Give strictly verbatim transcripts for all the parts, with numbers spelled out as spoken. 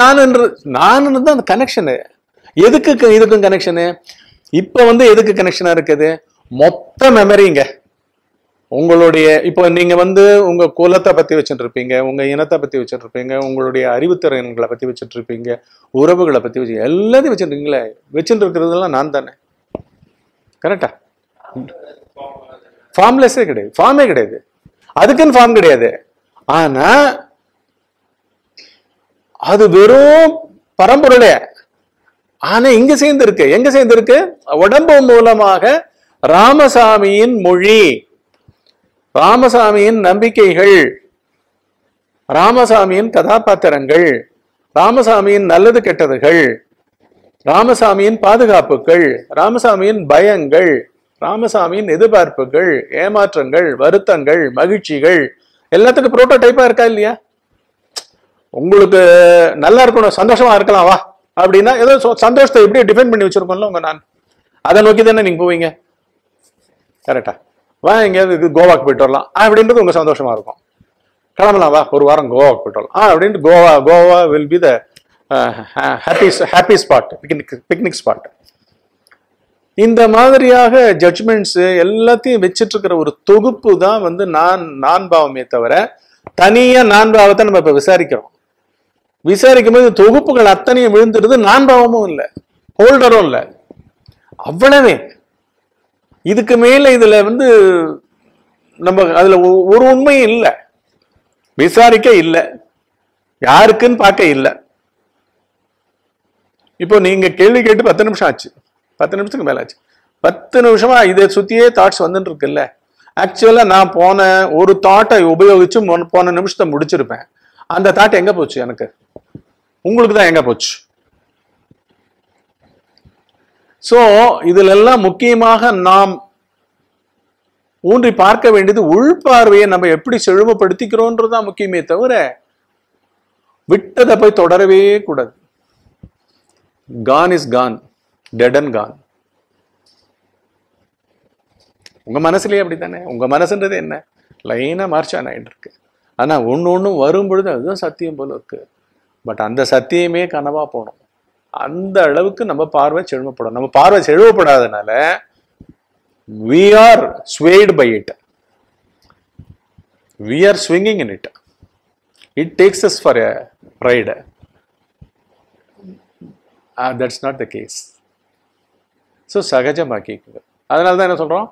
நான் என்று நான் தான் கனெக்ஷனு எதுக்கு இதுக்கும் கனெக்ஷனு இப்போ வந்து எதுக்கு கனெக்ஷனாக இருக்குது மொத்த மெமரிங்க உங்களுடைய இப்போ நீங்கள் வந்து உங்கள் குலத்தை பற்றி வச்சுட்டுருப்பீங்க உங்கள் இனத்தை பற்றி வச்சுட்டுருப்பீங்க உங்களுடைய அறிவுத்திறன்களை பற்றி வச்சுட்டுருப்பீங்க உறவுகளை பற்றி வச்சு எல்லாத்தையும் வச்சுருக்கீங்களே வச்சுட்டு இருக்கிறதுலாம் நான் தானே கரெக்டா ஃபார்ம்லெஸ்ஸே கிடையாது ஃபார்மே கிடையாது அதுக்குன்னு ஃபார்ம் கிடையாது ஆனால் அது வெறும் பரம்பொருளே ஆனால் இங்கே சேர்ந்துருக்கு எங்கே சேர்ந்துருக்கு உடம்பு மூலமாக ராமசாமியின் மொழி ராமசாமியின் நம்பிக்கைகள் ராமசாமியின் கதாபாத்திரங்கள் ராமசாமியின் நல்லது கெட்டதுகள் ராமசாமியின் பாதுகாப்புகள் ராமசாமியின் பயங்கள் ராமசாமியின் எதிர்பார்ப்புகள் ஏமாற்றங்கள் வருத்தங்கள் மகிழ்ச்சிகள் எல்லாத்துக்கும் புரோட்டோடைப்பா இருக்கா இல்லையா உங்களுக்கு நல்லா இருக்கணும் சந்தோஷமா இருக்கலாம் வா அப்படின்னா ஏதோ சந்தோஷத்தை எப்படி டிஃபைன் பண்ணி வச்சிருக்கோம்ல உங்க நான் அதை நோக்கி தானே நீங்க போவீங்க கரெக்டா வா எங்கேயாவது கோவாக்கு போயிட்டு வரலாம் அப்படின்றது உங்க சந்தோஷமா இருக்கும் கிளம்பலாம் வா ஒரு வாரம் கோவாக்கு போயிட்டு வரலாம் ஆ அப்படின்ட்டு Goa Goa will be the happy happy spot picnic picnic spot இந்த மாதிரியாக ஜட்ஜ்மெண்ட்ஸ் எல்லாத்தையும் வச்சுட்டு இருக்கிற ஒரு தொகுப்பு தான் வந்து நான் நான் பாவமே தவிர தனியா நான் பாவத்தை நம்ம இப்ப விசாரிக்கிறோம் விசாரிக்கும் போது தொகுப்புகள் அத்தனையும் விழுந்துடுது நான் பாவமும் இல்லை ஹோல்டரும் இல்லை அவ்வளவே இதுக்கு மேல இதுல வந்து நம்ம அதுல ஒரு உண்மையும் இல்லை விசாரிக்க இல்லை யாருக்குன்னு பார்க்க இல்லை இப்போ நீங்க கேள்வி கேட்டு பத்து நிமிஷம் ஆச்சு பத்து நிமிஷத்துக்கு மேல ஆச்சு பத்து நிமிஷமா இதை சுத்தியே தாட்ஸ் வந்துட்டு இருக்குல்ல ஆக்சுவலா நான் போன ஒரு தாட்டை உபயோகிச்சு போன நிமிஷத்தை முடிச்சிருப்பேன் அந்த தாட் எங்க போச்சு எனக்கு உங்களுக்கு தான் எங்க போச்சு சோ இதுலெல்லாம் முக்கியமாக நாம் ஊன்றி பார்க்க வேண்டியது உள்பார்வையை நம்ம எப்படி செழுமைப்படுத்திக்கிறோன்றதுதான் முக்கியமே தவிர விட்டதை போய் தொடரவே கூடாது gone is gone dead and gone உங்க மனசுலயே அப்படித்தானே உங்க மனசுன்றது என்ன லைனா மார்ச்சான் ஆயிட்டு இருக்கு ஆனா ஒன்னு ஒன்னும் வரும் பொழுது அதுதான் சத்தியம் போல இருக்கு பட் அந்த சத்தியமே கனவா போகணும் அந்த அளவுக்கு நம்ம பார்வை செழுமைப்படும் நம்ம பார்வை செழுமைப்படாதனால we are swayed by it we are swinging in it it takes us for a ride ah that's not the case so சகஜமாக்கி அதனால தான் என்ன சொல்றோம்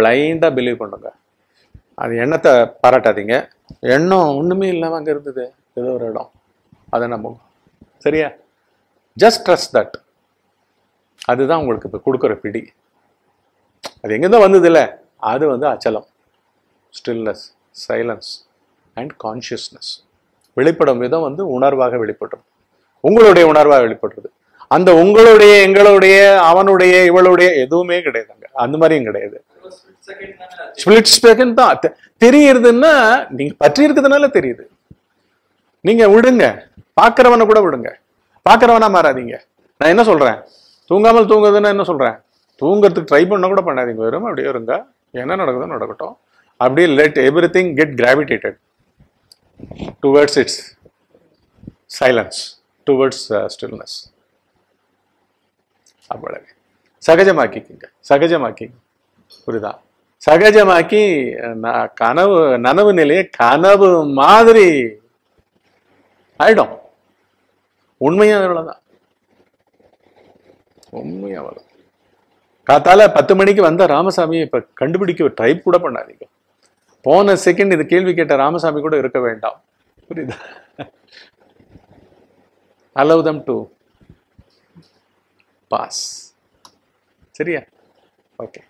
பிளைண்டா பிலீவ் பண்ணுங்க அது எண்ணத்தை பாராட்டாதீங்க எண்ணம் ஒண்ணுமே இல்லாம அங்க இருந்தது ஏதோ ஒரு இடம் அதை நம்ம சரியா just trust that அதுதான் உங்களுக்கு இப்போ கொடுக்குற பிடி அது எங்கே தான் வந்தது இல்லை அது வந்து அச்சலம் ஸ்டில்னஸ் சைலன்ஸ் அண்ட் கான்ஷியஸ்னஸ் வெளிப்படும் விதம் வந்து உணர்வாக வெளிப்படுறது உங்களுடைய உணர்வாக வெளிப்படுறது அந்த உங்களுடைய எங்களுடைய அவனுடைய இவளுடைய எதுவுமே கிடையாதுங்க அந்த மாதிரியும் கிடையாது ஸ்பிளிட் செகண்ட் தான் தெரியுதுன்னா நீங்கள் பற்றி இருக்கிறதுனால தெரியுது நீங்கள் விடுங்க பார்க்குறவனை கூட விடுங்க பார்க்குறவனா மாறாதீங்க நான் என்ன சொல்கிறேன் தூங்காமல் தூங்குதுன்னா என்ன சொல்கிறேன் தூங்குறதுக்கு ட்ரை பண்ண கூட பண்ணாதீங்க வரும் அப்படியே இருங்க என்ன நடக்குதோ நடக்கட்டும் அப்படியே let everything get gravitated towards its silence towards stillness அவ்வளவு சகஜமாக்கிக்குங்க சகஜமாக்கி புரியுதா சகஜமாக்கி நான் கனவு நனவு நிலையை கனவு மாதிரி ஆயிடும் உண்மையா அவ்வளவுதான் உண்மையா அவ்வளவு காத்தால பத்து மணிக்கு வந்த ராமசாமி இப்ப கண்டுபிடிக்க ட்ரை கூட பண்ணாதீங்க போன செகண்ட் இது கேள்வி கேட்ட ராமசாமி கூட இருக்க வேண்டாம் புரியுதா allow them to pass சரியா ஓகே